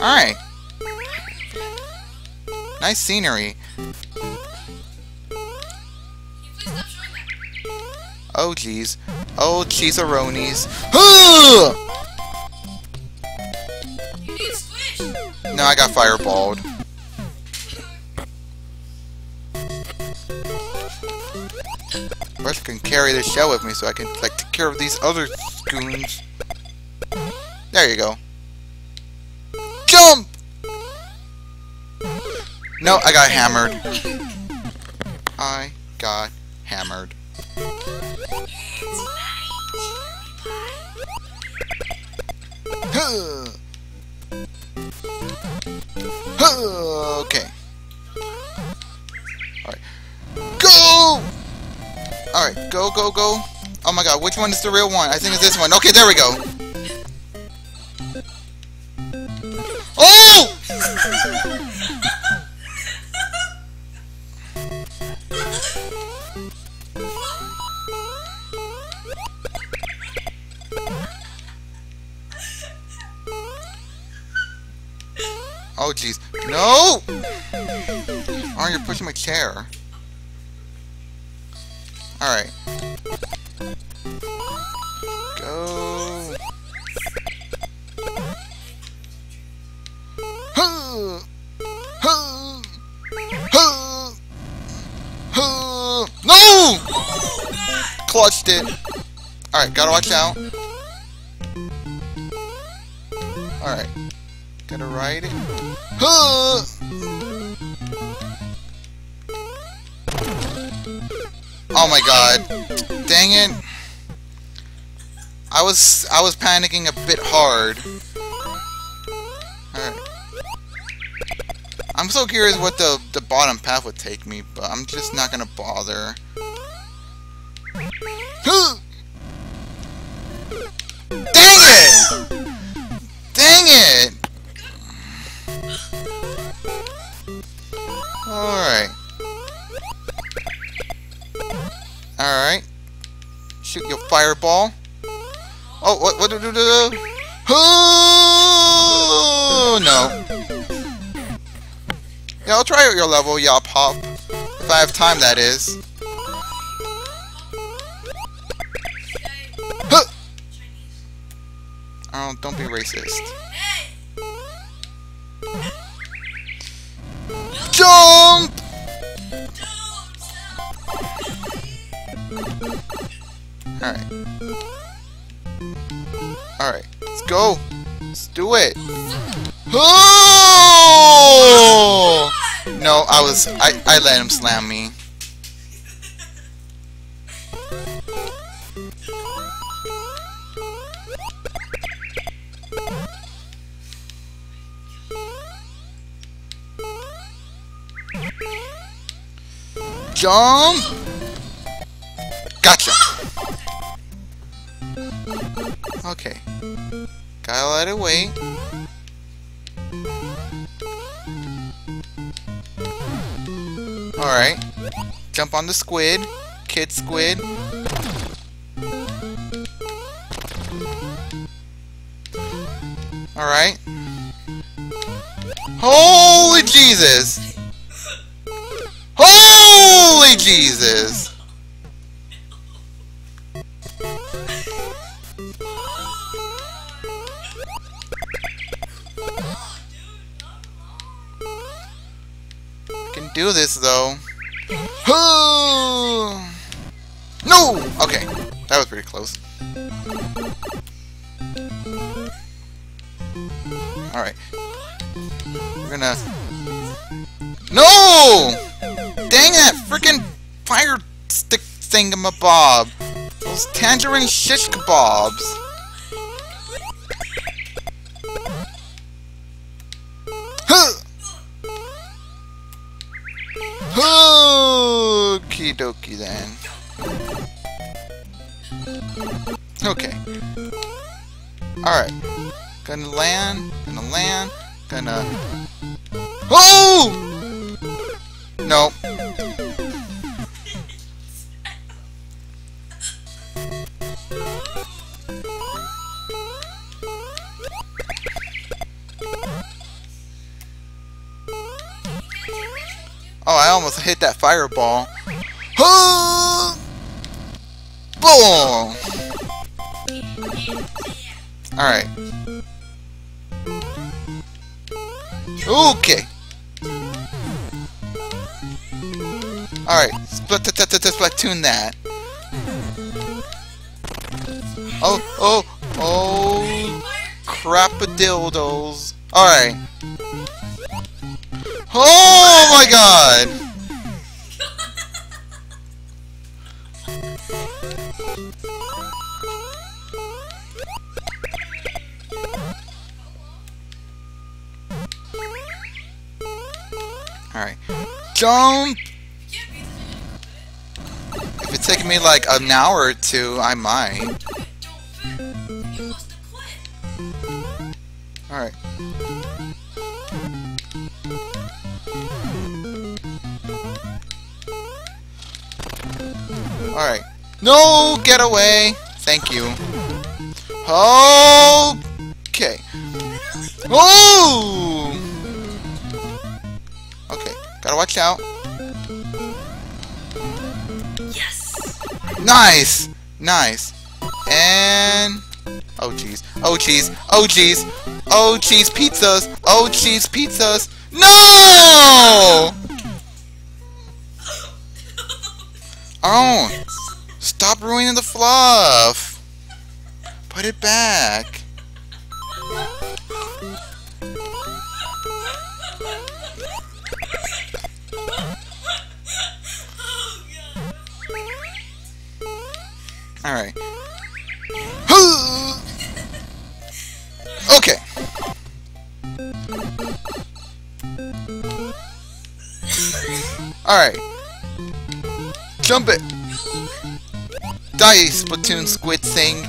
Alright. Nice scenery. Oh jeez. Oh cheeseronies. No, I got fireballed. I can carry this shell with me so I can take care of these other goons. There you go. Jump! No, I got hammered. I got hammered. Okay. Alright. Go! Alright, go, go, go. Oh my god, which one is the real one? I think it's this one. Okay, there we go. Oh! Oh, jeez. No! Oh, you're pushing my chair. Alright. Go. No! Clutched it. Alright, gotta watch out. Alright. Gotta ride it. Oh my god. Dang it. I was panicking a bit hard. Alright. I'm so curious what the bottom path would take me, but I'm just not gonna bother. Dang it! Dang it! Alright. Alright. Shoot your fireball. Oh, what do do do? Oh, no. Yeah, I'll try out your level, Yap Hop. If I have time, that is. Huh. Oh, don't be racist. Jump! Alright. Alright. Let's go. Let's do it. Oh! No, I let him slam me. Jump! Gotcha! Okay. Gotta let it wait. Alright. Jump on the squid. Kid squid. Alright. Holy Jesus! Holy Jesus! Do this though. No! Okay, that was pretty close. Alright. We're gonna. No! Dang that freaking fire stick thingamabob! Those tangerine shish kebabs! Okie dokie then. Okay. Alright. Gonna land, gonna land, gonna. Oh! No. Oh, I almost hit that fireball. Huh! Boom! Alright. Okay. Alright, Splatoon that. Oh, crap-a-dildos. Alright. Oh my god! Alright. Jump! If it's taking me like an hour or two, I might. Alright. Alright. No! Get away! Thank you. Okay. Oh! Okay. Gotta watch out. Yes! Nice! Nice. And... oh jeez. Oh jeez. Oh jeez. Oh cheese pizzas! Oh cheese pizzas! No! Oh! Stop ruining the fluff! Put it back! Alright. Okay! Alright. Jump it! Die, Splatoon squid thing!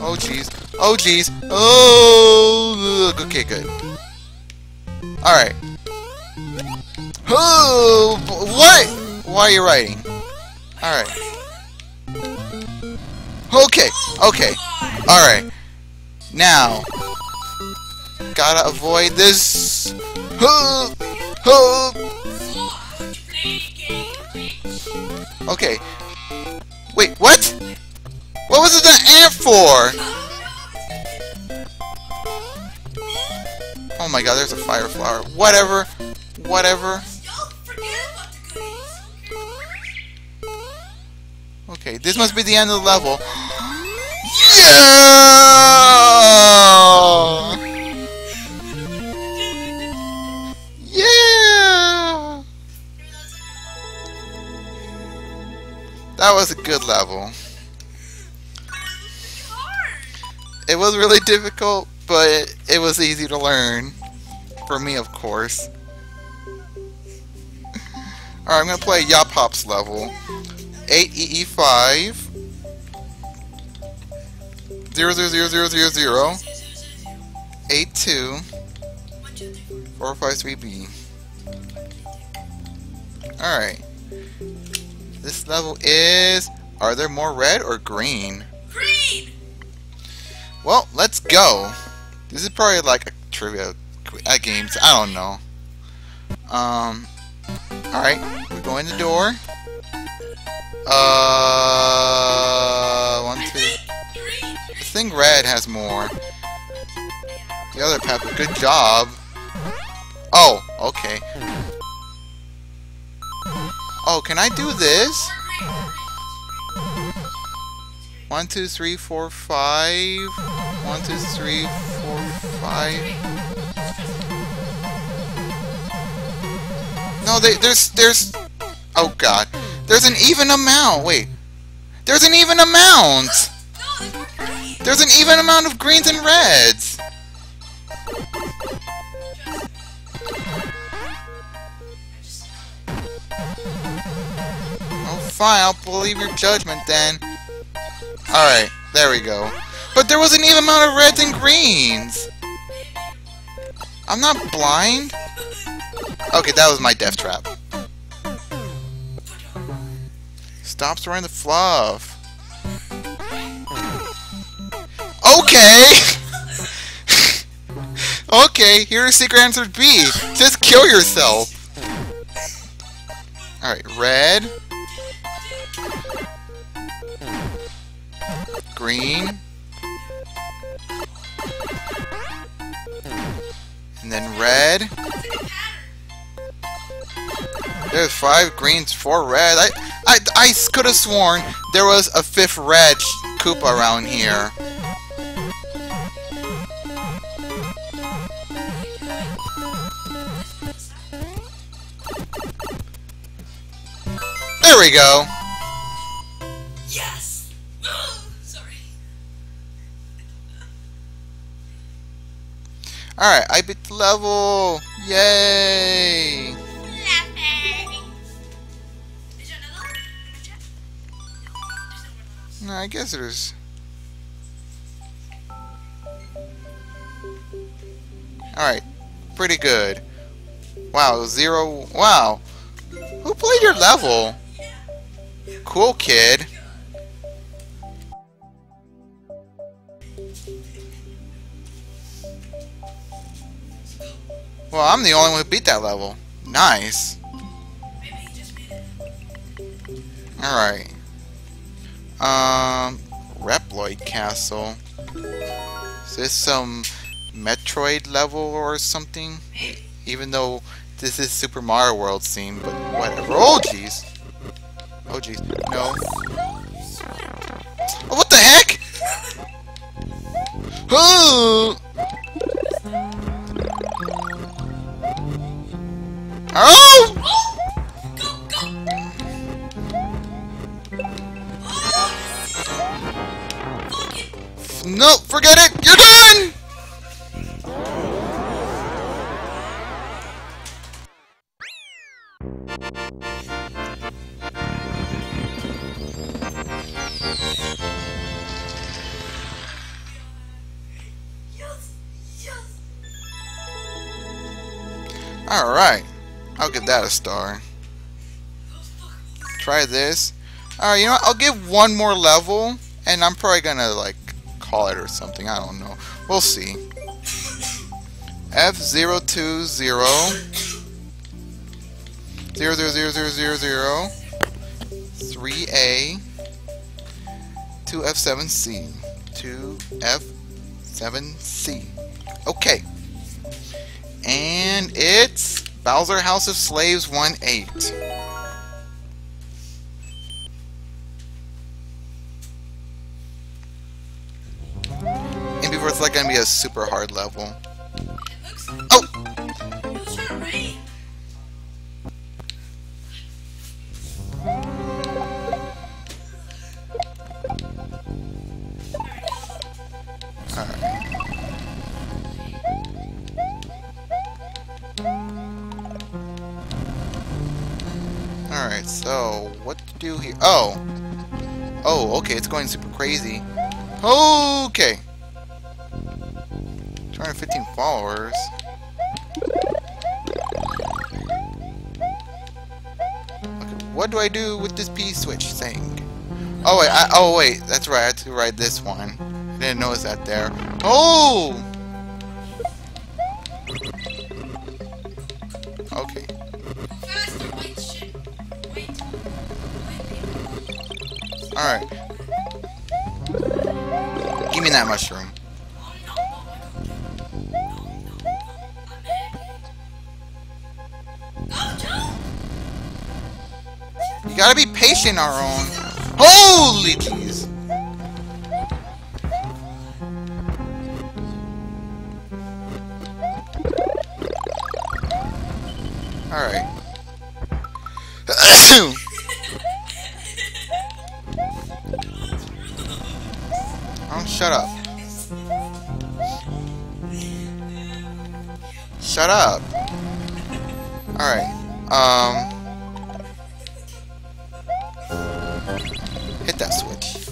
Oh jeez. Oh jeez. Oh! Okay, good. Alright. Oh! What? Why are you writing? Alright. Okay! Okay. Alright. Now. Gotta avoid this. Okay. Wait, what? What was it that ant for? Oh my god, there's a fire flower. Whatever. Whatever. Okay, this must be the end of the level. Yeah! Yeah! That was a good level. It was really difficult, but it was easy to learn. For me, of course. Alright, I'm gonna play Yap Hop's level. 8EE5. 0000000 82453B. Alright. This level is... are there more red or green? Green! Well, let's go. This is probably like a trivia game. I don't know. Alright. We're going to the door. 1, 2... I think red has more. The other Peppa, good job. Oh, okay. Oh, can I do this? 1, 2, 3, 4, 5. 1, 2, 3, 4, 5. No, there's. Oh God, there's an even amount. Wait, there's an even amount. There's an even amount of greens and reds! Oh, fine, I'll believe your judgment then. Alright, there we go. But there was an even amount of reds and greens! I'm not blind. Okay, that was my death trap. Stop throwing the fluff. Okay! Okay, here's secret answer B. Just Kill yourself! Alright, red. Green. And then red. There's 5 greens, 4 red. I could have sworn there was a 5th red Koopa around here. There we go. Yes. Oh, sorry. All right, I beat the level. Yay! No, I guess there's. All right, pretty good. Wow, 0. Wow, who played your level? Cool kid. Well, I'm the only one who beat that level. Nice. Alright. Reploid Castle. Is this some Metroid level or something? Even though this is Super Mario World theme, but whatever. Oh, jeez. Oh jeez, no. Oh, what the heck? Oh! Oh! Go, go! Oh! No, forget it! You're done! Alright, I'll give that a star. Try this. Alright, you know what? I'll give one more level, and I'm probably gonna, like, call it or something. I don't know. We'll see. F020 00000 3A 2F7C 2F7C. Okay. And it's Bowser House of Slaves 1-8. And before it's like gonna be a super hard level. It looks like oh! It alright, so what to do here? Oh! Oh, okay, it's going super crazy. Okay! 215 followers. Okay, what do I do with this P-Switch thing? Oh, wait, oh wait, that's right, I have to ride this one. I didn't notice that there. Oh! Okay. Alright. Give me that mushroom. You gotta be patient, our own. Holy jeez! Alright. Shut up. Shut up. Alright. Hit that switch.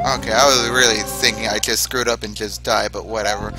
Okay, I was really thinking I just screwed up and just died, but whatever.